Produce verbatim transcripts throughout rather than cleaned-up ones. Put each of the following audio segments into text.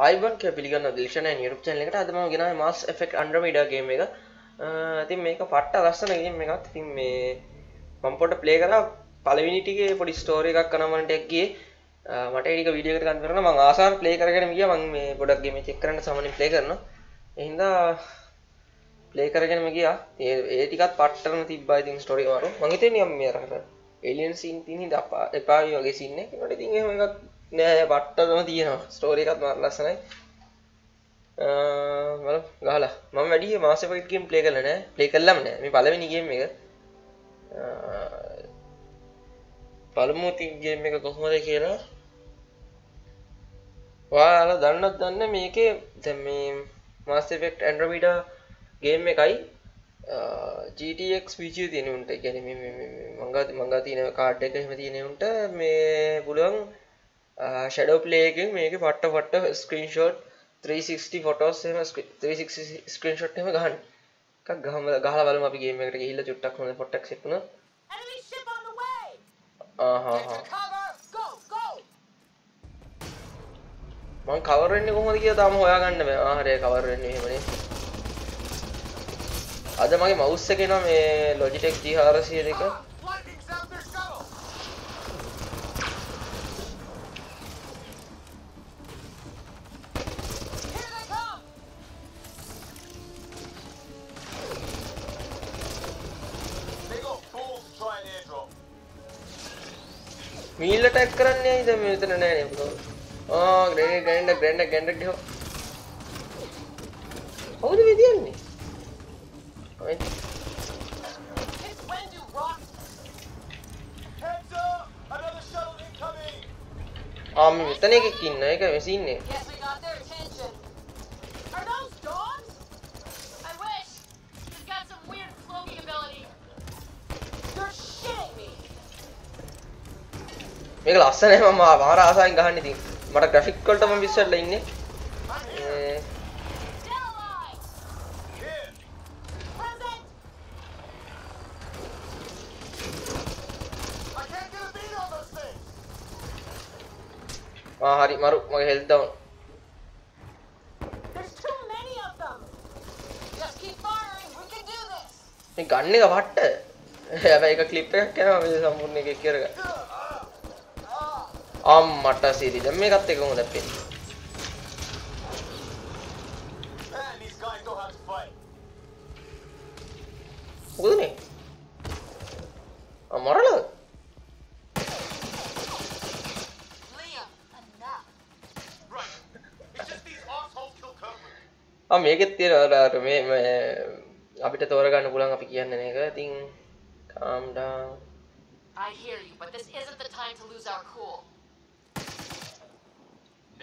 I one ke පිළිගන්න දිල්ෂණ YouTube channel එකට අද මම ගෙනාවේ Mass Effect Andromeda game එක. ඉතින් මේක පට්ට ලස්සන game එකක්. ඉතින් මේ මම පොඩ්ඩක් play කරලා පළවෙනි ටිකේ පොඩි story එකක් කරනවන්ට එක්ක ගියේ. මට ඒ ටික video එකට ගන්න කරනවා මම ආසාවෙන් play කරගෙන ගියා. මම මේ පොඩ්ඩක් game check කරන්න සමහරින් play කරනවා. ඒ හින්දා play කරගෙනම ගියා. ඒ ඒ ටිකත් පට්ටරම තිබ්බා ඉතින් story එක වරෝ. මම හිතන්නේ මේ අර alien scene තියෙන හින්දා එපා වගේ scene එකක්. ඒකට ඉතින් එහෙම එකක් නෑ වට්ටම තියෙනවා ස්ටෝරි එකත් මාර ලස්සනයි අ මල ගහලා මම වැඩි මාස් එෆෙක්ට් ගේම් ප්ලේ කරලා නෑ ප්ලේ කළාම නෑ මේ පළවෙනි ගේම් එක අ පළමු තින් ගේම් එක කොහොමද කියලා ඔයාලා දන්නත් දන්නේ මේකේ දැන් මේ මාස් එෆෙක්ට් ඇන්ඩ්‍රොමීඩා ගේම් එකයි G T X feature තියෙන උන්ට ඒ කියන්නේ මේ මේ මංගා මංගා තියෙන කාඩ් එක එහෙම තියෙන උන්ට මේ පුළුවන් Uh, shadow play game make a photo photo screenshot three sixty photos three sixty screenshot එහෙම ගන්න. එකක් ගහම ගහලා බලමු අපි game එකට ගිහිල්ලා චුට්ටක් හොඳ පොට්ටක් සෙට් වුණා. ආහා මම cover වෙන්නේ කොහොමද කියලා තාම හොයාගන්න බෑ. ආ හරිය cover වෙන්නේ එහෙමනේ. අද මගේ mouse එකේ නම මේ Logitech G four oh oh එක meal attack කරන්නේ ඇයිද මේ විතර නෑ නේ බ්‍රෝ ආ ග්‍රැන්ඩ් ග්‍රැන්ඩ් ග්‍රැන්ඩ් ග්‍රැන්ඩ් ගිහෝ කොහොමද මේ දියන්නේ ඔය ආ මම මෙතන එකක් ඉන්න එක මෙසින් නේ මේක ලස්සනයි මම මාර ආසාවෙන් ගහන්න ඉතින් මට graphic වලට මම විශ්වාසලා ඉන්නේ ආ හරි මරු මගේ health down මේ ගන්න එක වට්ට හැබැයි එක clip එකක් යනවා මේ සම්පූර්ණ එකේ කරගන්න අම්මට සීරි දැන් මේකත් එක කොහොමද අපේ උනේ අමරල ආ මේකෙත් තියෙනවා මේ අපිට තෝරගන්න පුළුවන් අපි කියන්නේ නේක ඉතින් calm down I hear you but this isn't the time to lose our cool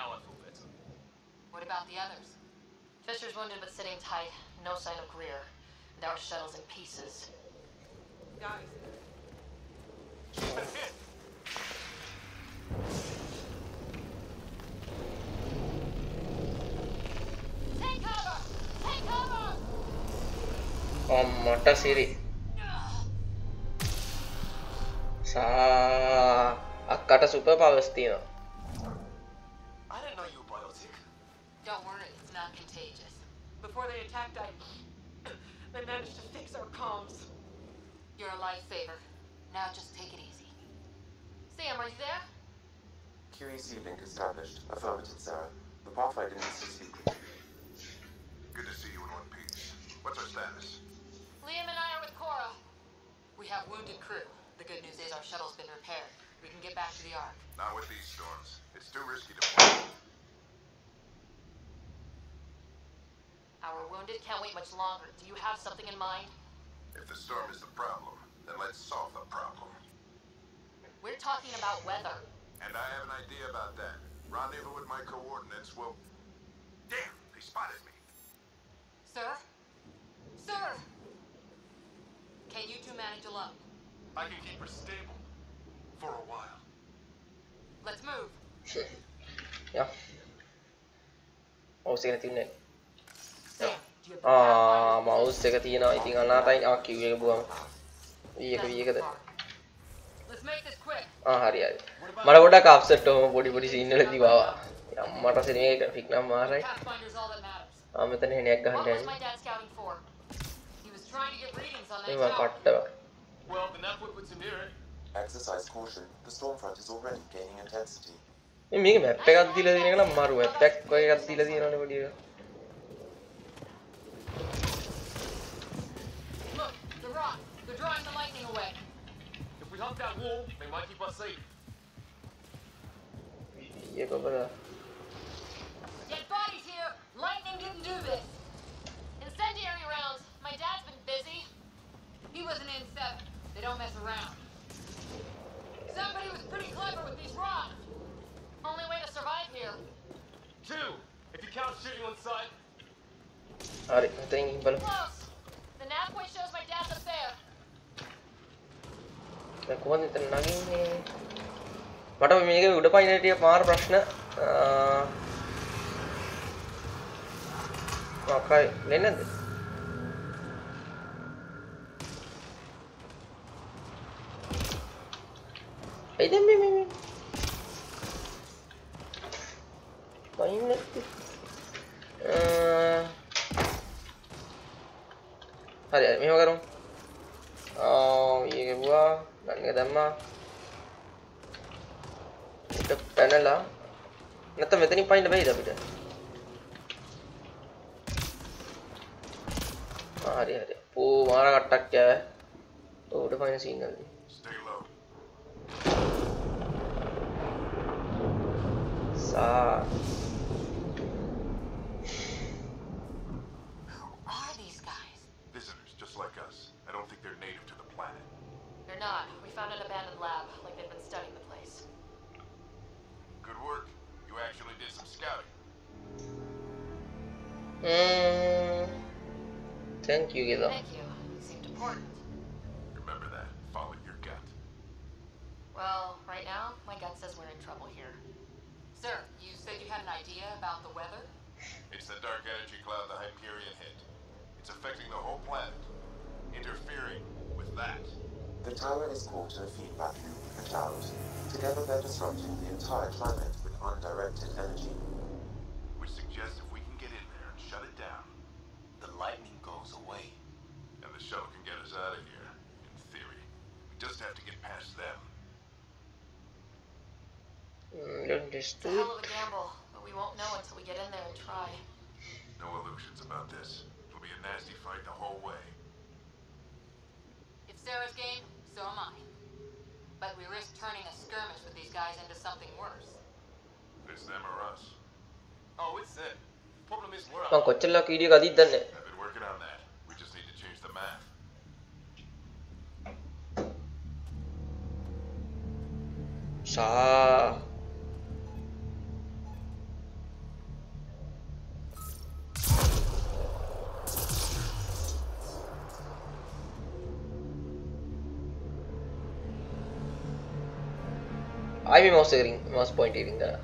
Now I feel better. What about the others? Fisher's wounded but sitting tight. No sign of Greer. And our shuttle's in pieces. Guys. Keep it hit. Take cover! Take cover! Oh, Mata Siri. Sa Akata super powers tiyo. Don't worry, it's not contagious. Before they attacked, I... they managed to fix our comms. You're a lifesaver. Now just take it easy. Sam, are you there? Q E C link established. Affirmative, Sarah. The pathfinder needs to speak with you. Good to see you in one piece. What's our status? Liam and I are with Cora. We have wounded crew. The good news is our shuttle's been repaired. We can get back to the Ark. Not with these storms. It's too risky to fly. Our wounded can't wait much longer. Do you have something in mind? If the storm is the problem, then let's solve the problem. We're talking about weather. And I have an idea about that. Rendezvous with my coordinates will... Damn, they spotted me. Sir? Sir! Can you two manage alone? I can keep her stable. For a while. Let's move. Sure. Yeah. Oh, see you in the uh mouse එක තියෙනවා ඉතින් අනාතයි ආ කිව් එක බුවම ඊයක ඊයකද ආ හරි හරි මම පොඩක් අප්සෙට් වුණා පොඩි පොඩි සීන් වලදී වාවා මට සිනේක ෆික්නම් මාරයි ආ මෙතන හෙනයක් ගහන්න යන්නේ මේවා කට්ටව well the network would near it exercise caution the storm front is already gaining intensity මේ මේක මැප් එකක් දීලා දෙන එක නම් මරු මැප් එකක් ඔය එකක් දීලා තියෙනවනේ පොඩි එක look the rock the drawing the lightning away if we hop that wall they might keep us safe ये को बता Dead bodies here. Lightning didn't do this. Incendiary rounds. My dad's been busy. He was an N seven. They don't mess around. Somebody was pretty clever with these rods. Only way to survive here. Two. If you count shooting on sight. All right, thank you, brother. Close. The nav point shows my dad's up there. The one is the nagging. But I'm making a good point here. More question. Uh. Okay, let it. Hey, then, me, me, me. Why not? Uh, hari, me hoga room. Oh, ye bua, nani kadamma. Ito panel la. Nato me tani point nabe ida bida. अरे अरे वो हमारा attack क्या है तो define signal सा Are these guys visitors just like us I don't think they're native to the planet They're not we found an abandoned lab like they've been studying the place Good work you actually did some scouting Hmm Thank you, Gizzo. Thank you. It seemed important. Remember that. Follow your gut. Well, right now, my gut says we're in trouble here. Sir, you said you had an idea about the weather? It's the dark energy cloud the Hyperion hit. It's affecting the whole planet. Interfering with that. The tower is caught in a feedback loop with the clouds. Together they're disrupting the entire planet with undirected energy. Which suggests if we can get in there and shut it down, the lightning goes away. And the shuttle can get us out of here, in theory. We just have to get past them. It's a hell of a gamble, but we won't know until we get in there and try. No illusions about this. It'll be a nasty fight the whole way. It's Sarah's game, so am I. But we risk turning a skirmish with these guys into something worse. It's them or us. Oh, it's it. Problem is we're out. I've been working on that. We just need to change the math. Sa. I be mouse agreeing, mouse pointing there.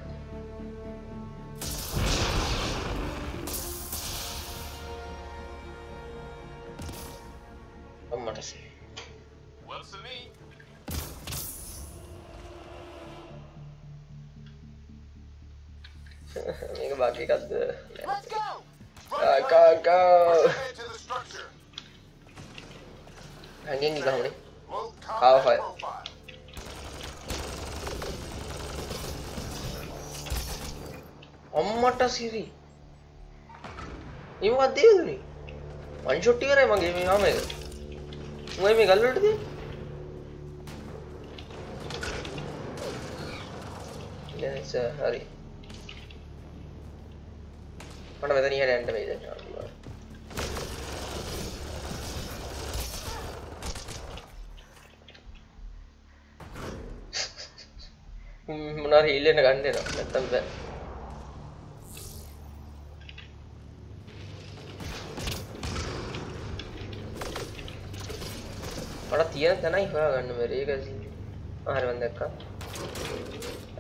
What's the mean? Let's go. I can't go. Hanging down. How high? Omata Siri. You are there. One shot here. I'm giving a mega. वही में गल लूट दी जैसे हरी पर मैं तो नहीं है एंड में इधर मना हीले न करने ना तब Tiada tanah ikhwan kan, mereka kasih. Ahar bandar ka.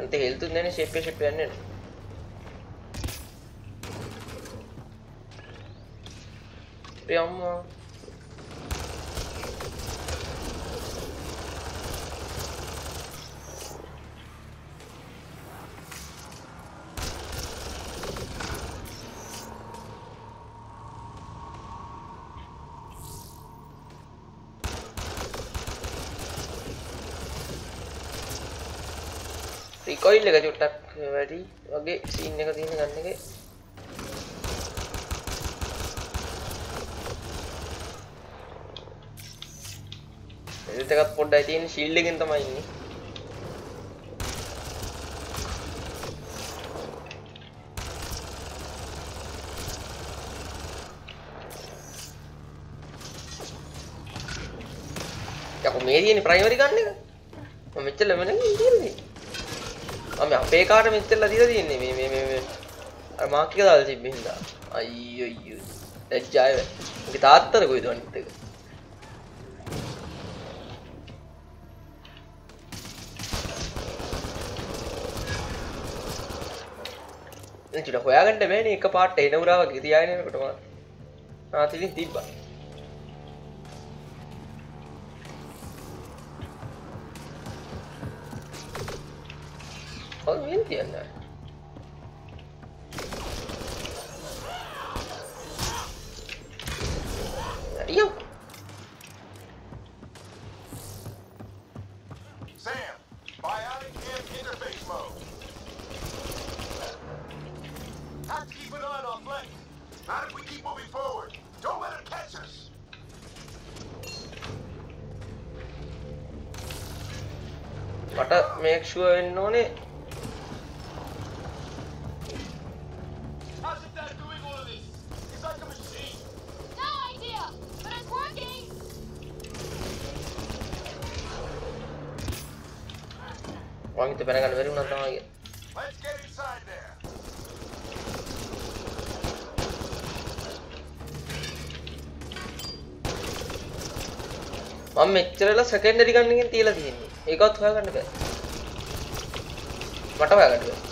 Ante health tu ni shape shape ni. Piyama. recoil එක චුට්ටක් වැඩි වගේ සීන් එක තියෙන ගන්න එකේ එදිට එකක් පොඩ්ඩයි තියෙන්නේ ෂීල්ඩ් එකෙන් තමයි ඉන්නේ මේ තියෙන්නේ ප්‍රයිමරි ගන්න එක මම මෙච්චර ලැබෙන එක ඉතින්නේ මම අපේ කාට මෙච්චරලා දීලා තියන්නේ මේ මේ මේ අර මාක් එක දාලා තිබ්බේ හින්දා අයියෝ අයියෝ දැජ්ජාය මගේ තාත්තර කොයිද අනිත් එක එච්චර හොයාගන්න බෑනේ එක පාට එන උරා වගේ තියාගෙන යනකොට මම ආතිලින් තිබ්බා Oh, you didn't know. Yo. Sam, biotic in interface mode. Have to keep an eye on flank. Not if we keep moving forward. Don't let it catch us. But uh, make sure you know it. Let's get inside there. I'm making a secondary gun in the other. You got to have another. What have I got?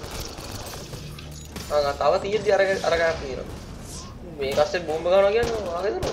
I'm not easy. I got here. Make us a boom gun again.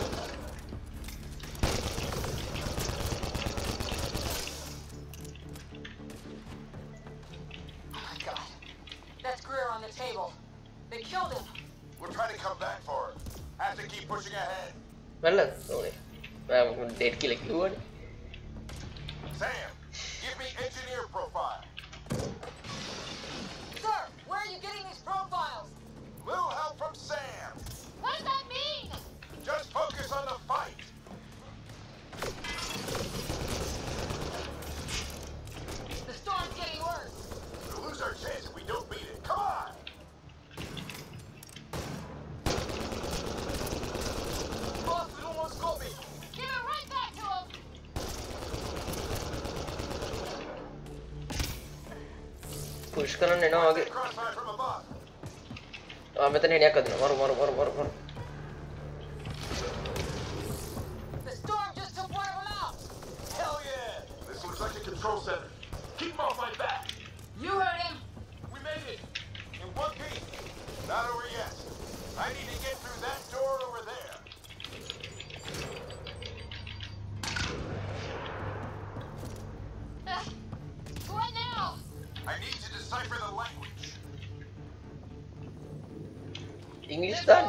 කරන්න එනවා වගේ ආ මෙතන හෙනියක් අදිනවා මරු මරු මරු මරු මරු The storm just took one of them out. Hell yeah. This looks like a control center. Keep off my back. You heard him. We made it. In one piece. Not over yet. I need to get through that door over there. I need to decipher the language. English done.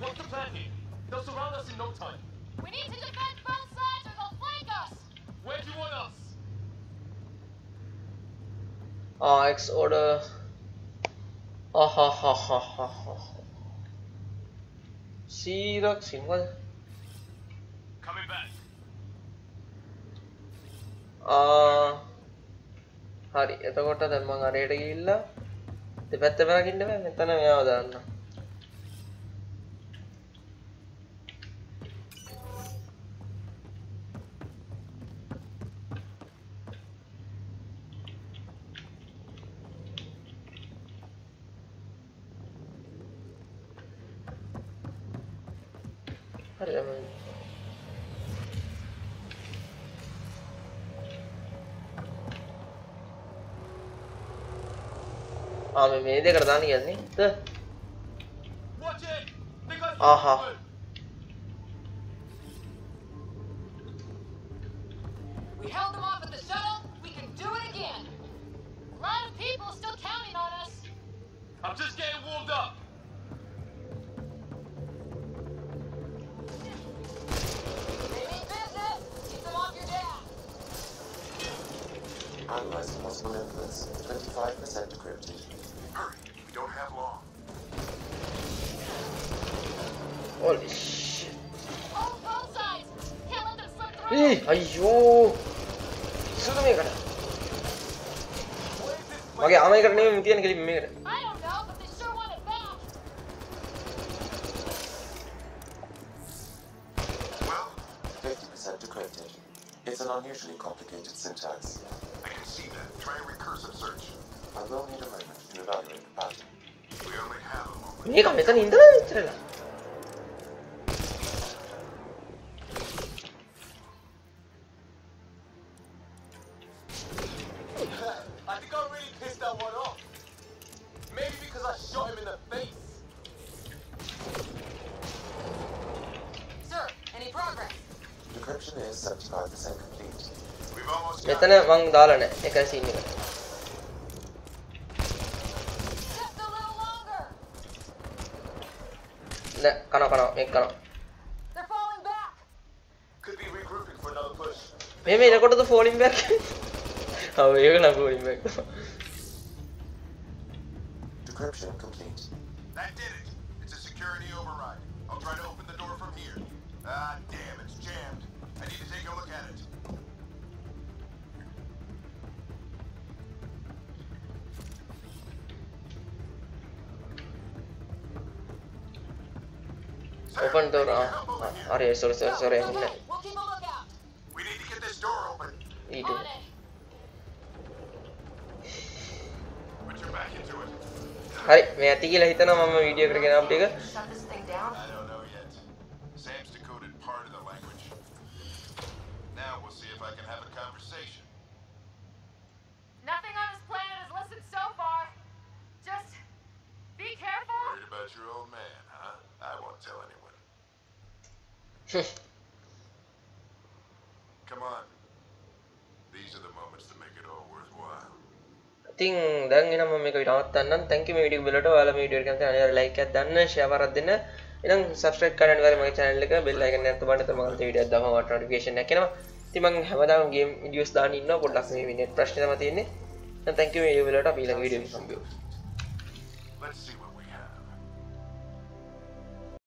What's the plan here? They'll surround us in no time. We need to defend both sides or they'll flank us. Where do you want us? Ah, oh, X order. Ah ha ha ha ha ha. See that symbol? Coming back. Ah. Uh, හරි එතකොට දැන් මම අරයට ගිහිල්ලා දෙපැත්ත බලකින්න බෑ මෙතන මෙයාව දාන්න मैं ये देखा था नहीं यार नहीं तो हाँ हाँ Unless you must live this. Status twenty-five percent encrypted. Hurry, we don't have long. Holy shit. All bullseyes! Can't let them slip through! Hey, aiyo! Sudame kada. Mage amai karne mein mitiyan kali me kada. I don't know, but they sure want it back. Well, fifty percent decrypted. It's an unusually complicated syntax. I can see that. Try a recursive search. I will need a moment to evaluate the pattern. We only have a moment. You can't make an internet. I think I really pissed that one off. Maybe because I shot him in the face. Sir, any progress? Decryption is seventy-five percent complete. We've almost got it. Just a little longer. They're falling back. Could be regrouping for another push. Maybe they're going to falling back. How are you going to falling back? Decryption complete. That did it. It's a security override. I'll try to open the door from here. Ah, damn, it's jammed. I need to take a look at it. Open door. Ah, sorry, sorry, sorry, sorry. We'll keep a lookout. We need to get this door open. We do. Put your back into it. Hey, मैं आती ही लहितना मामा video करके नाम देगा. I can have a conversation. Nothing on this planet has listened so far. Just be careful. Worried about your old man, huh? I won't tell anyone. Come on. These are the moments that make it all worthwhile. I think then you know make it out then. Thank you, my video below. I'll make it again. Like it then, share it then. Then subscribe to my channel. Bell icon at the bottom of the video. The notification. Timang Hamada game videos done in no production. Thank you, video.